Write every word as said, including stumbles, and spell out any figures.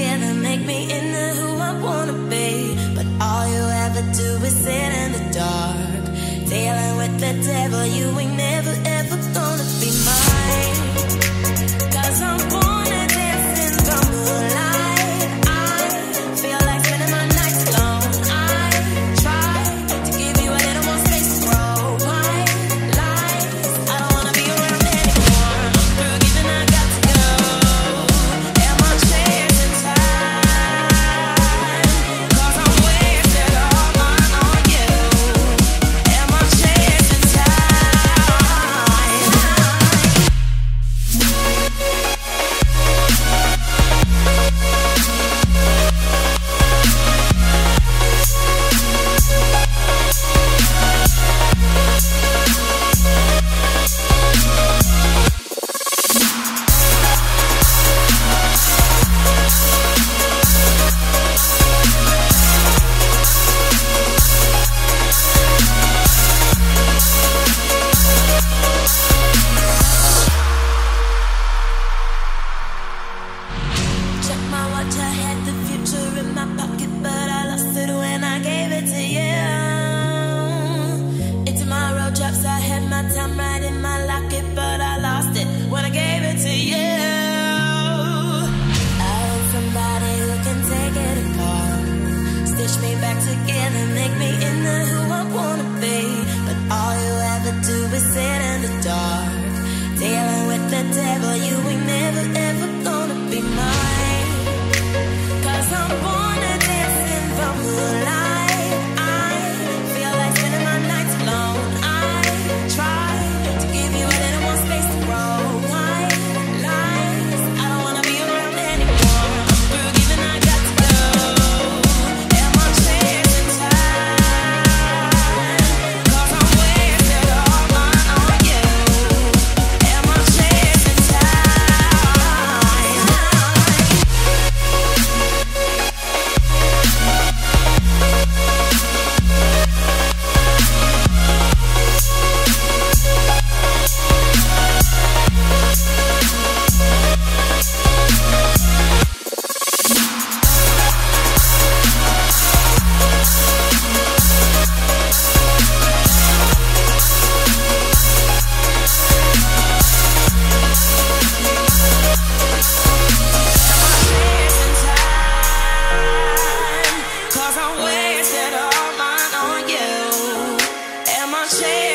together make me into who I wanna be. But all you ever do is sit in the dark, dealing with the devil. You ain't never ever gonna be mine, 'cause I'm born a destined bumblebee. Change.